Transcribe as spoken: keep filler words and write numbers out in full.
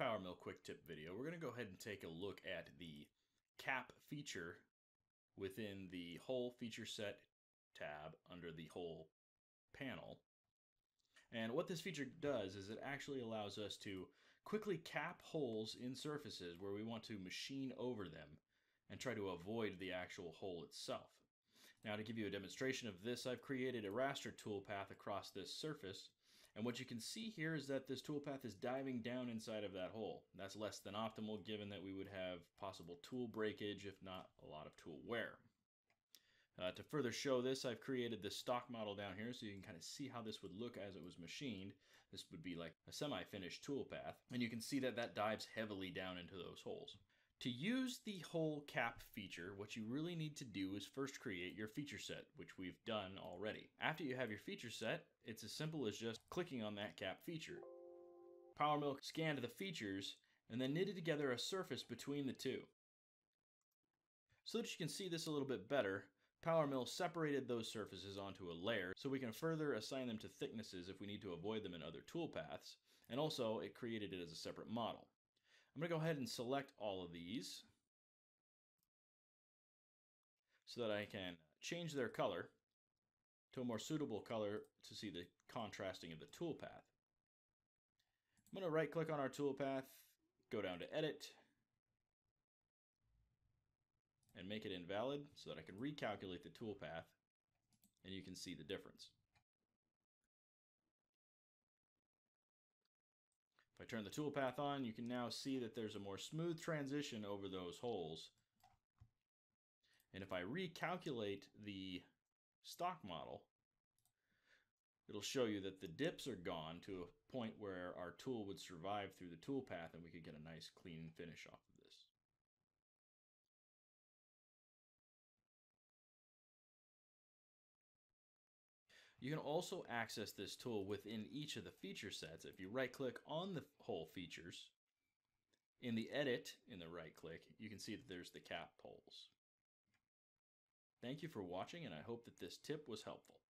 PowerMill quick tip video, we're going to go ahead and take a look at the cap feature within the whole feature set tab under the whole panel. And what this feature does is it actually allows us to quickly cap holes in surfaces where we want to machine over them and try to avoid the actual hole itself. Now, to give you a demonstration of this, I've created a raster toolpath across this surface, and what you can see here is that this toolpath is diving down inside of that hole. That's less than optimal, given that we would have possible tool breakage, if not a lot of tool wear. Uh, to further show this, I've created the stock model down here so you can kind of see how this would look as it was machined. This would be like a semi-finished toolpath, and you can see that that dives heavily down into those holes. To use the hole cap feature, what you really need to do is first create your feature set, which we've done already. After you have your feature set, it's as simple as just clicking on that cap feature. PowerMill scanned the features and then knitted together a surface between the two. So that you can see this a little bit better, PowerMill separated those surfaces onto a layer so we can further assign them to thicknesses if we need to avoid them in other toolpaths, and also it created it as a separate model. I'm going to go ahead and select all of these so that I can change their color to a more suitable color to see the contrasting of the toolpath. I'm going to right click on our toolpath, go down to edit, and make it invalid so that I can recalculate the toolpath and you can see the difference. If I turn the toolpath on, you can now see that there's a more smooth transition over those holes. And if I recalculate the stock model, it'll show you that the dips are gone to a point where our tool would survive through the toolpath and we could get a nice clean finish off of this. You can also access this tool within each of the feature sets. If you right-click on the hole features, in the edit, in the right-click, you can see that there's the cap holes. Thank you for watching, and I hope that this tip was helpful.